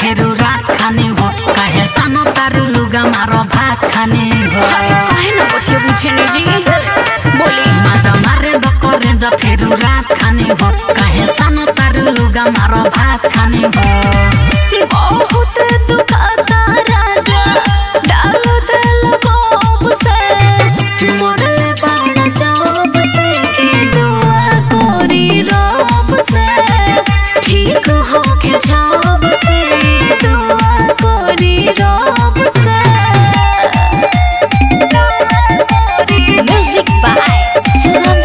फेरू रात खाने हो कहे सानो तारू लुगा मारो भात खाने हो कहे न पथिया बुझे ने जी बोली मजा मारे दको रेजा फेरू रात खाने हो कहे सानो तारू लुगा मारो भात खाने हो बहुत दुखाता राजा डालो दिल कोब से तुम्हारे पाड़ा जाब से की दुआ कोरी रोब से ठीक हो के जाब से दुआ कोरी रोब से म्यूजिक बाय सलाम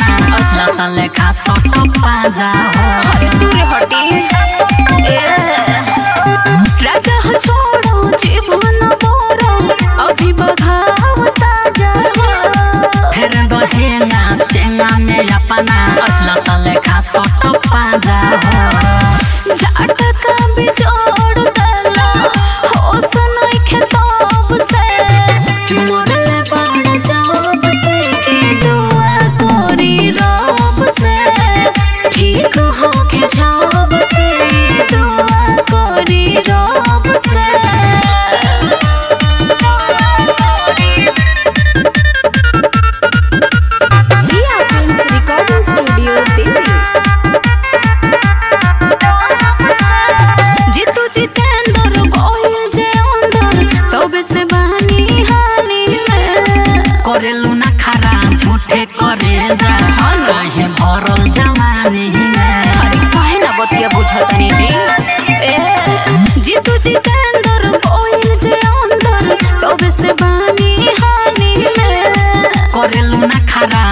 राजा साले खा सोटो पाजा हो दूर हटी राजा हो छोड़ो जीवन बोरो अभी बघावता जाओ फिर दोहेना चेंगा मेरा पना अचला साले खा सोटो पाजा हो जाट का बिजोड़ दला हो सुनाई खेताब से तुम्हारे पाड़ा जाओ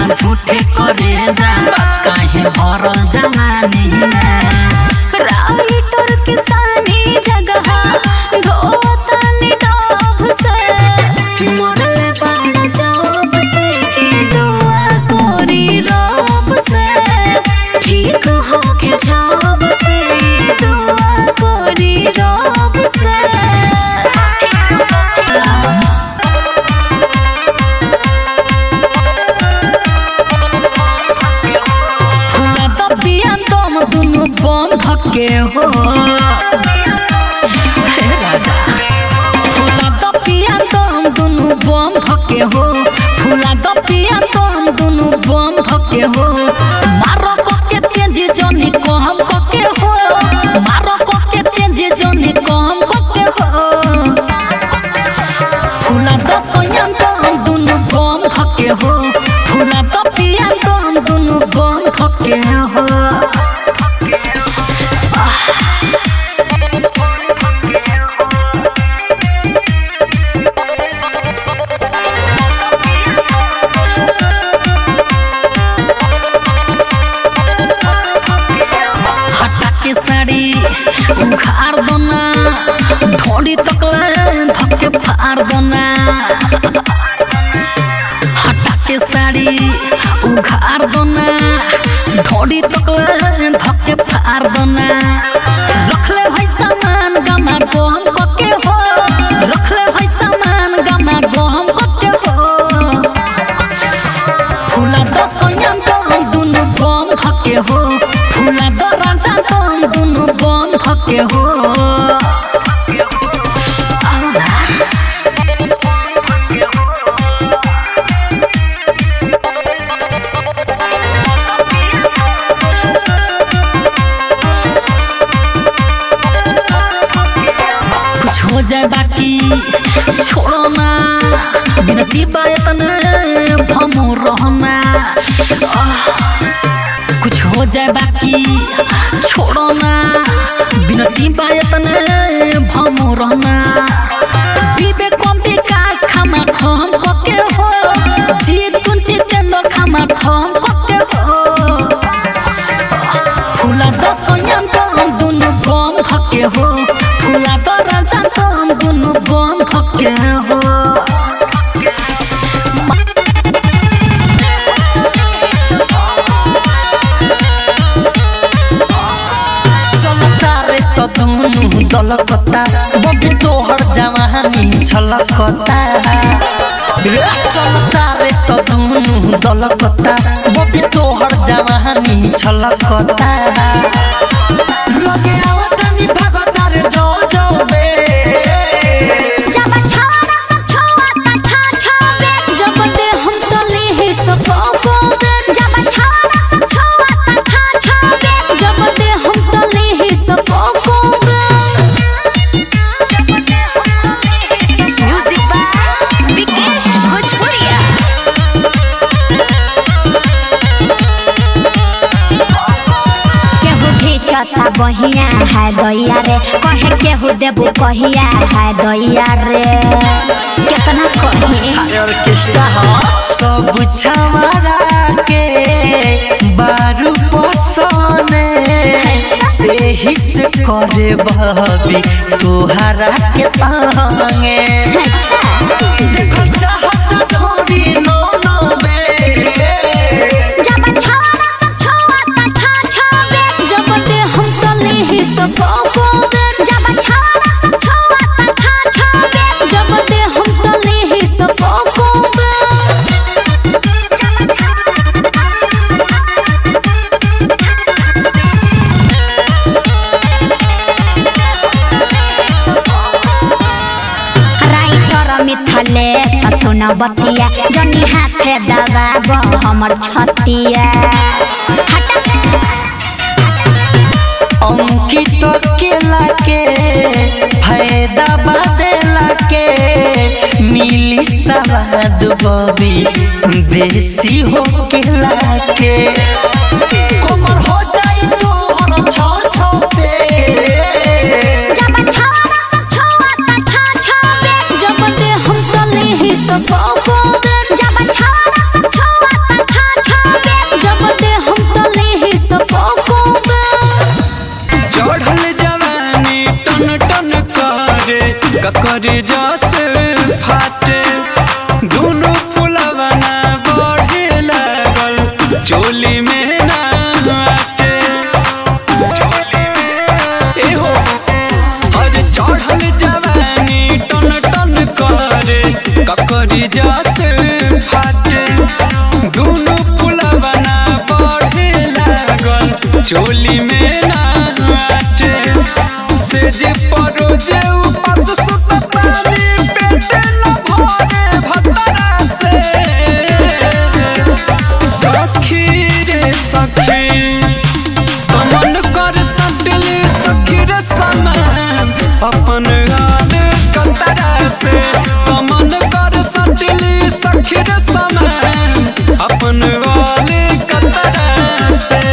झूठे करे जा काहे भरल जमानी में राई तोर किसानी जगह गोतानी डाब से तुम्हारे पाड़ा जाब से की दुआ कोरी रोब से ठीक हो के जाब से दुआ कोरी रोब से के हो राजा फूला द पिया तो हम दोनों बम भके हो फूला द पिया तो हम दोनों बम भके हो मारो को के तेज जनी को हम को के हो मारो को के तेज जनी को हम को के हो फूला द सोया तो हम दोनों बम भके हो फूला द पिया तो हम दोनों बम भके हो तलकता वो भी तोहर जवानी छलकता चलता रे तो दुनू दलकता वो भी तोहर जवानी छलकता लगे आवतनी भगतार जो जो बे जब छोरा सब छोवाता छा छा बे जब दे हम तो ले है सको को जब छोरा सब छोवाता छा छा बे जब दे हम तो ले है सको को म्यूजिक बाय विकेश भोजपुरिया केहू भी चाहता बहिया है दैया रे कहे केहू देबू कहिया है दैया रे कितना कहे ऑर्केस्ट्रा हो सब छवारा के बारू पसने एही से करे भाभी तोहरा के तांगे देखो चाहत थोड़ी नो नो बे जब छोरा सब छोवाता छा छा बे जब दे हम तो ले ही सको को जब छोरा सब छोवाता छा छा बे जब दे हम तो ले ही सको को राइटर मिथले ससुना बतिया जनी हाथे दबाबो हमर छतिया अंकित केला के फायदा बदला के मिली स्वाद बबी देसी हो केला के कोमर हो जाए तो हम छो छो पे जब छोरा सब छोवाता छा छा बे जब दे हम तो ले ही सको को जब छोरा सब छोवाता छा छा बे जब दे हम तो ले ही सको को चढ़ल जवानी टन टन करे ककर जस फाटे दोनों पुलवा ना बढ़े लगल चोली में ना आटे एहो अरे चढ़ल जवानी टन टन करे ककर जस फाटे दोनों पुलवा ना बढ़े लगल चोली में ना जे परो जे उपास सुततानी पेटे न भरे भतरा से सखी रे सखी तमन कर सटल सखी रे समान अपन हाल कतरा से तमन कर सटल सखी रे समान अपन हाल कतरा से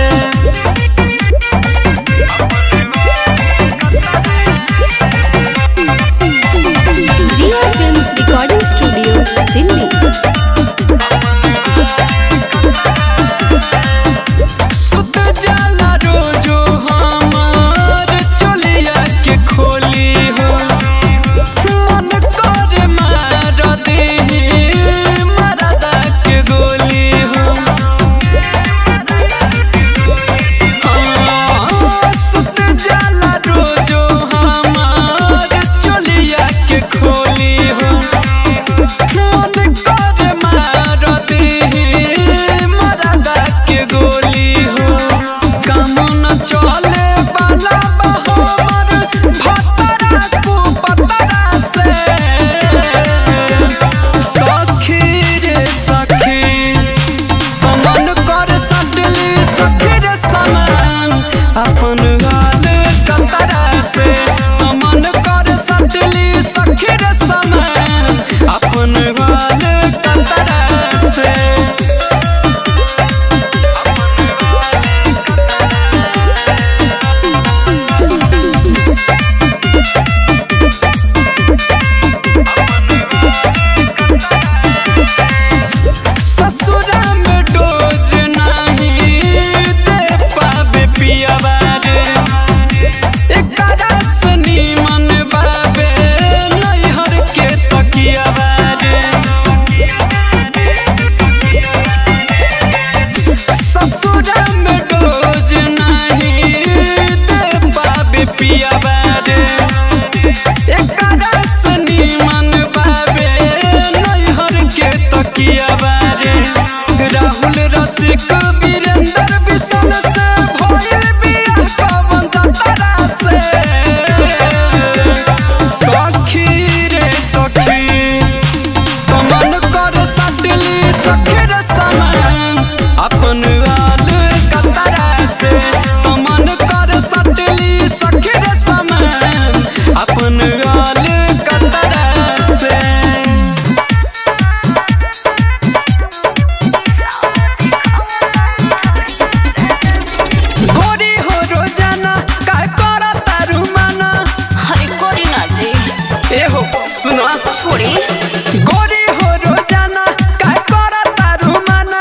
गोरी हो रोजाना काय करा तारू माना,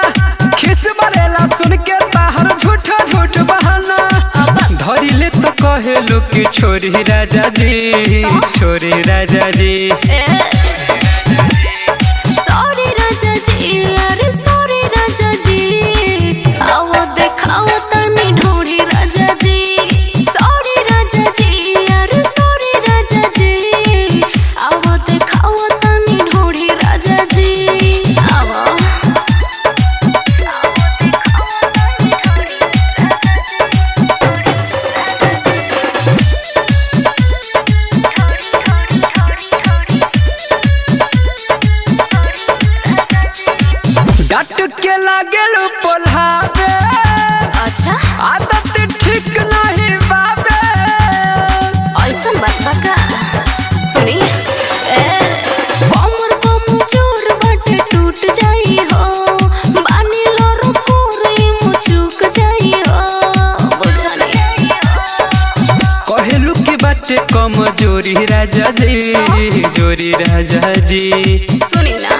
खिस बरेला सुन के ताहर झूठा झूठ बहाना। धरी ले तो कहे लोग की छोरी राजा जी, छोरी राजा जी, सॉरी राजा जी, अरे सॉरी राजा जी। आओ देखाओ तनी ढोरी राजा जी, सॉरी राजा जी, अरे सॉरी राजा जी। आओ देखाओ के लागे लो पोल्हावे, अच्छा आदत ठीक नहीं बाबे। ऐसा मत बका सुनी ए बमर बम जोर बटे टूट जाई हो, बानी लोर कोरी मुचुक जाई हो। बुझानी कहलू की बाटे कमजोरी राजा जी, जोरी राजा जी, सुनी ना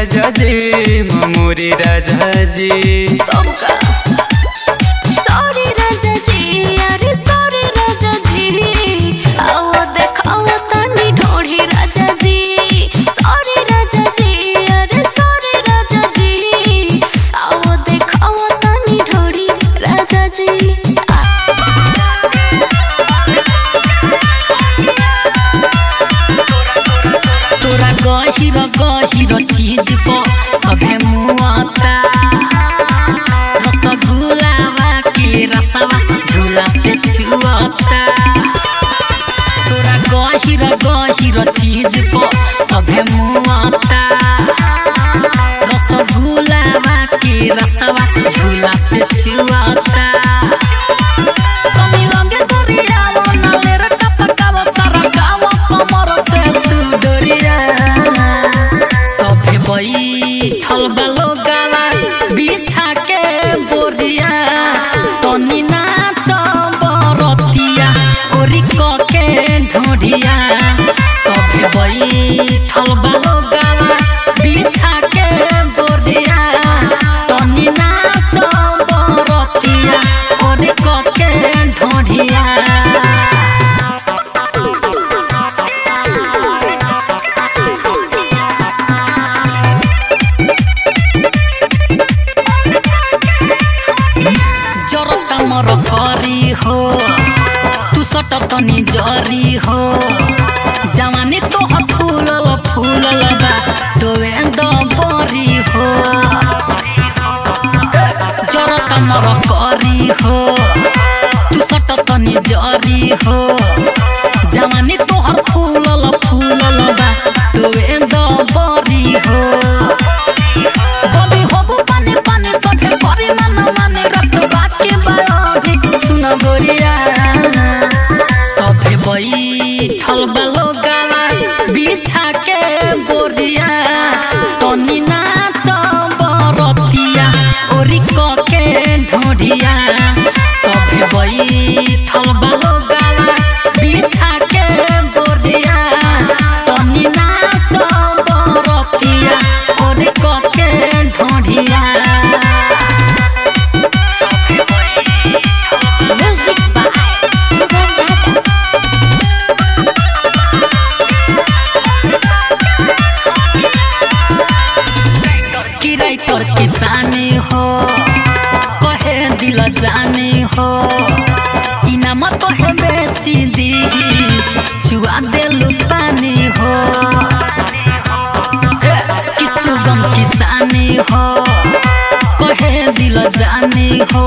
राजा जी, मोरी राजा जी, तब का सॉरी राजा जी, अरे सॉरी राजा जी। आओ देखाओ तनी ढोरी राजा जी, सॉरी राजा जी, अरे सॉरी राजा जी। आओ देखाओ तनी ढोरी राजा जी। गहिरो चीज को सबे मुआता, रसगुल्ला वाकी रसवा झूला से छुआता। तोरा गहिरो गहिरो चीज को सबे मुआता, रसगुल्ला वाकी रसवा झूला से छुआता। थलबलो गाला बिछा के बोरिया, तनी नाच बरतिया कोरी के ढोरिया। सब बई थलबलो गाला बिछा के बोरिया, तनी नाच बरतिया कोरी के ढोरिया। हो तू सटर तनी जरी हो, जवानी तो फूलल फूलल बा डोवे दबरी हो। जरत मर करी हो तू सटर तनी जरी हो, जवानी तो फूलल फूलल बा डोवे दबरी हो। बबी होबू पानी पानी सके करी मन माने रख बाकी बायोगिक। संग बोरिया सब बैठल बलो गाला बिछा के बोरिया तनी नाच बरतिया ओरिक के ढोढ़िया सब बैठल बलो गाला बिछा के बोरिया तनी नाच बरतिया ओरिक के ढोढ़िया किराइतर किसानी हो कहे दिल जानी हो इनाम कहे बेसी दी चुआ देलू पानी हो किसुगम किसानी हो कहे दिल जानी हो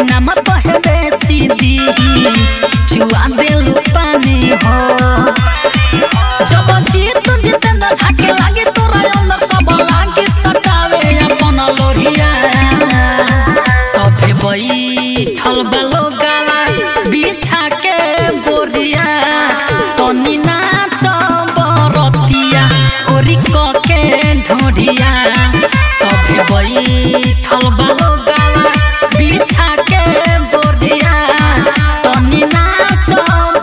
इनाम कहे बेसी दी चुआ देलू पानी हो जब जीत जितेंद्र झाके लागे तोरा अंदर सब लागे सटावे अपन लोरिया सब बैठल बलो गाला बिछा के बोरिया तनी नाच बरतिया ओरिक के ढोढ़िया सब बैठल बलो गाला बिछा के बोरिया तनी नाच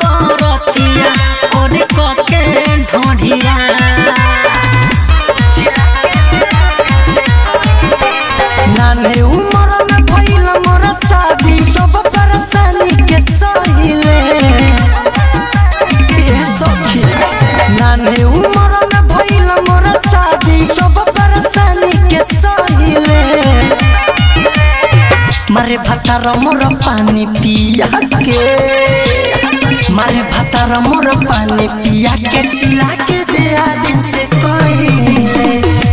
बरतिया ओरिक के ढोढ़िया मारे भतार मोर पानी पिया के मारे भतार मोर पानी पिया के चिला के दे दिन से कहिले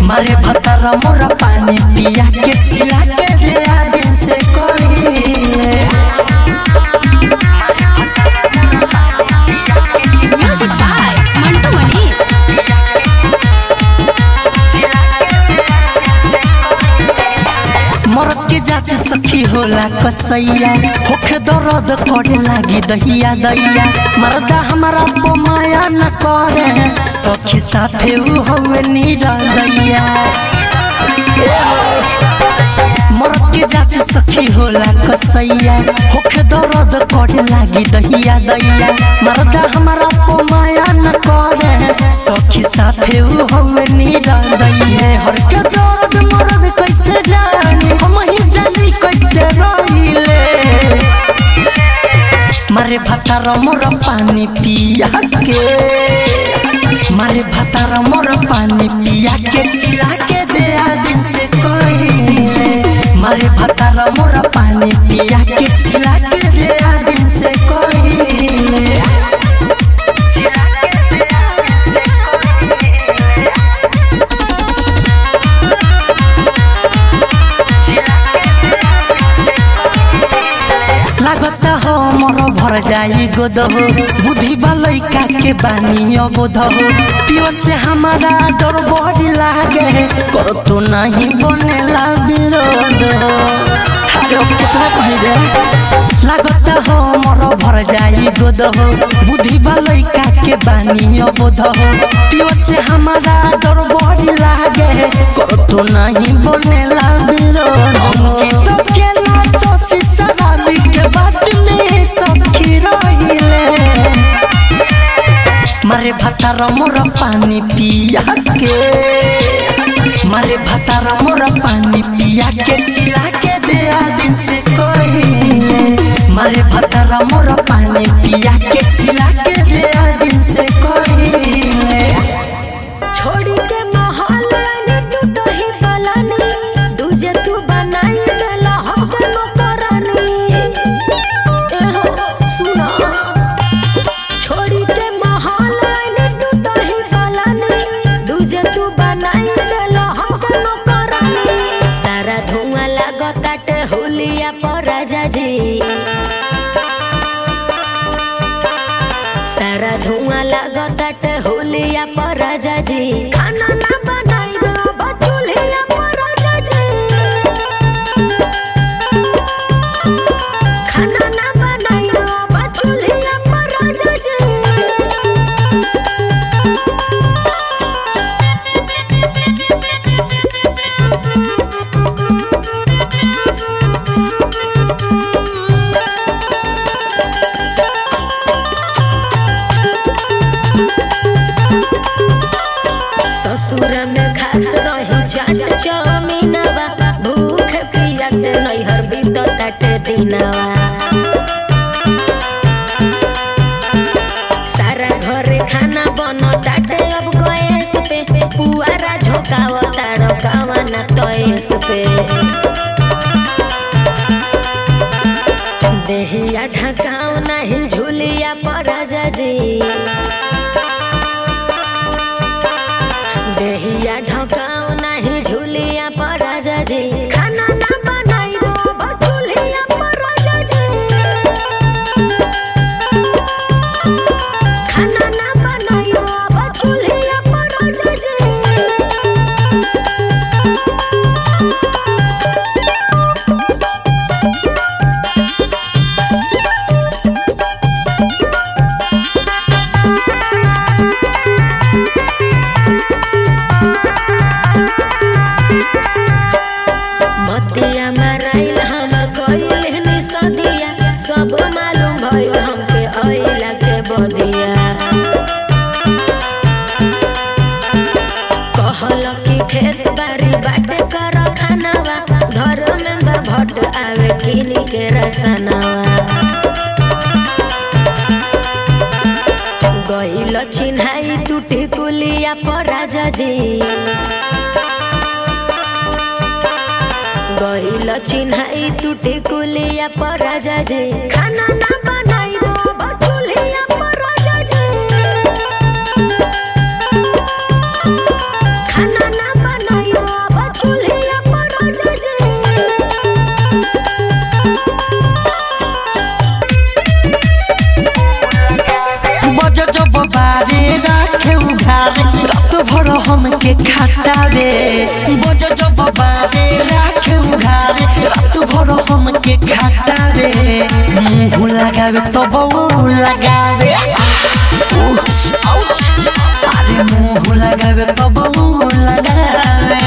मारे भतार मोर पानी पिया के चिला के दे दिन से कहिले म्यूजिक बाय मंटू मणि मरद के जाति सखी होला कसैया होखे दर्द करे लागी दहिया दहिया मरदा हमारा पो माया न करे सखी साथे उ होवे निरदैया मरद के जाति सखी होला कसैया होखे दर्द करे लागी दहिया दहिया मरदा हमारा पो माया न करे सखी साथे उ होवे निरदैया हर के दर्द मरद कैसे जाने कैसे रोइले मारे भतार मोर पानी पिया के मारे भतार मोर पानी पिया के चिला के दे दिन से कहिले मारे भतार मोर पानी पिया के चिला के दे दिन से कहिले भर जाई गोद हो बुद्धि बलैका के बानी बोध हो पियो से हमारा डर बड़ी लागे कर तो नहीं बनेला विरोध लागता हो मोर भर जाई गोद हो बुद्धि बलैका के बानी बोध हो पियो से हमारा डर बड़ी लागे कर तो नहीं बनेला विरोध के बात में सखी रहिले मारे भतार मोर पानी पिया के मारे भतार मोर पानी पिया के चिला के दे दिन से कहिले मारे भतार मोर पानी पिया के चिला के दे दिन से कहिले छोड़ी के महल में तू दही वाला नहीं दूजे तू बनाई देला हमको सारा धुआं लागत होलिया पर राजा जी खाना ना बनाई बतुलिया पर राजा जी Okinawa Sara ghar khana bano tate ab goes pe Puara jhokawa tarokawa na toes pe Dehiya dhakao nahi jhuliya parajaji Dehiya dhakao nahi jhuliya parajaji Khana na banai do bhuliya parajaji Khana na banai do bhuliya parajaji गई लक्षिन high टूटी कुलिया पराजा जी गई लक्षिन high टूटी कुलिया पराजा जी खाना ना बनाई दो बकुलिया पराजा जी खाना ना बनाई दो बकुलिया पराजा जी हमके खातावे बोझ जो बाबे राखे उघारे रात भर हमके खातावे मुँह लगावे तो बहु लगावे अरे मुँह लगावे तो बहु लगावे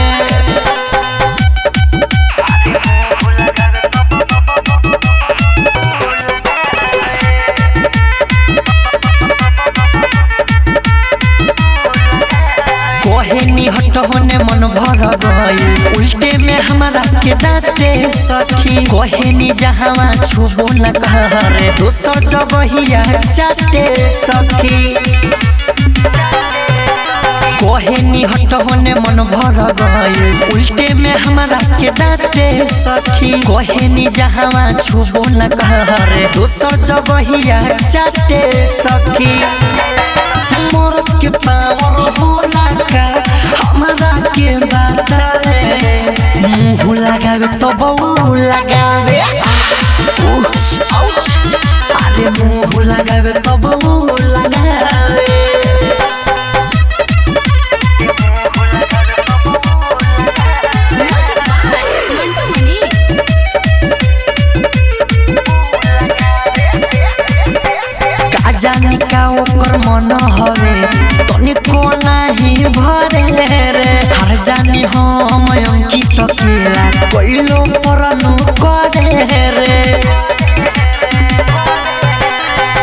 उल्टे में हमारा के दाते सखी कोहेनी जहावा छुबो न करे दोसर डबहिया जाते सखी कोहेनी हट होने मन भर गए उल्टे में हमारा के दाते सखी कोहेनी जहावा छुबो न करे दोसर डबहिया जाते सखी मरद के पावर होला का हमरा के बतावे मुँह लगावे तो बहु लगावे अरे मुँह लगावे तो बहु लगावे जानी का ओकर मन हवे तनी को नाही भरे रे हर जानी हम अंकित केला कइलो परनु करे रे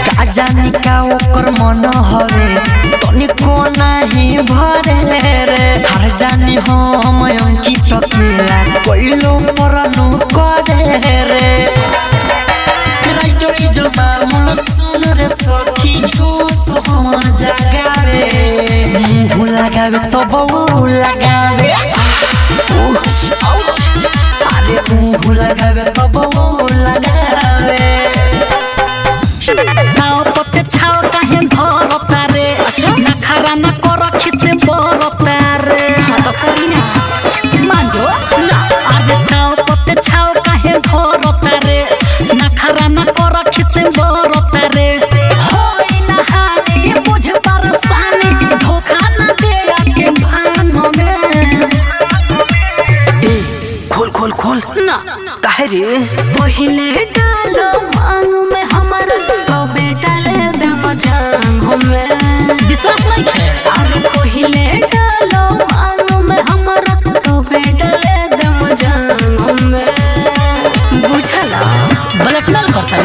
का जानी का ओकर मन हवे तनी को नाही भरे रे हर जानी हम अंकित केला कइलो परनु करे रे राइटो इजो मामलो मुँह लगावे तो बहु लगावे अरे मुँह लगावे तो बहु लगावे ताओ पते छाओ काहे धर तारे अच्छा ना खरा ना कर खिसे बर तारे तो करी ना मांजो ना अरे ताओ पते छाओ काहे धर तारे ना खरा ना कर खिसे बर तारे रे पहिले डालो मांग में हमारा तो बेटा ले दम जांग में विश्वास नहीं है अरे पहिले डालो मांग में हमारा तो बेटा ले दम जांग में बुझला बलकनल करता है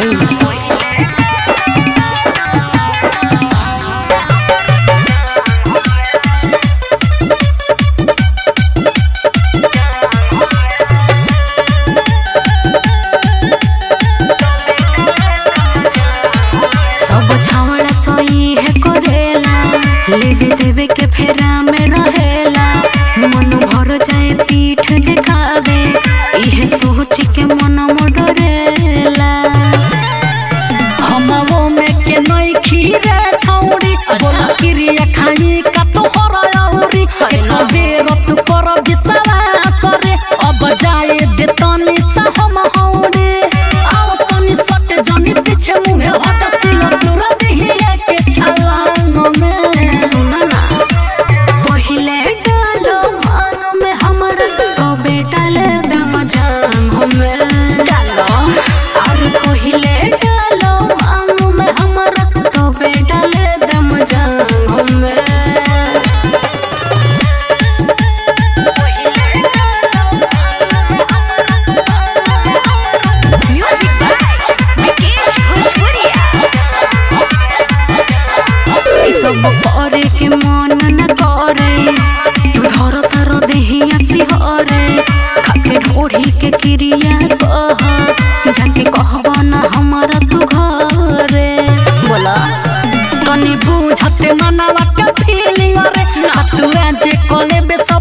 लेके देवे के फेरा में रहेला मन भर जाए पीठ दिखावे इहे सोच के मन मोडरेला हमवो में के नई खीरे छौड़ी बोल क्रिया खाई का तोहरा औरी एक बेर तू कर विश्वास रे अब जाए दे तनी सा हम हौने आओ तनी सट जनी पीछे मुहे हट सिला तोरा देहि के छलांग में सुनना पहिले डालो मन में हमरा तो बेटा ले दम जान हमें डालो और पहिले डालो मन में हमरा तो बेटा ले दम जान हमें के मन न करे तू धर धर देहिया सिहरे खाके ढोढ़ी के क्रिया कह जाके कहब ना हमारा तू घरे बोला तनी बूझते मनावा के फीलिंग रे तू आज कोले बे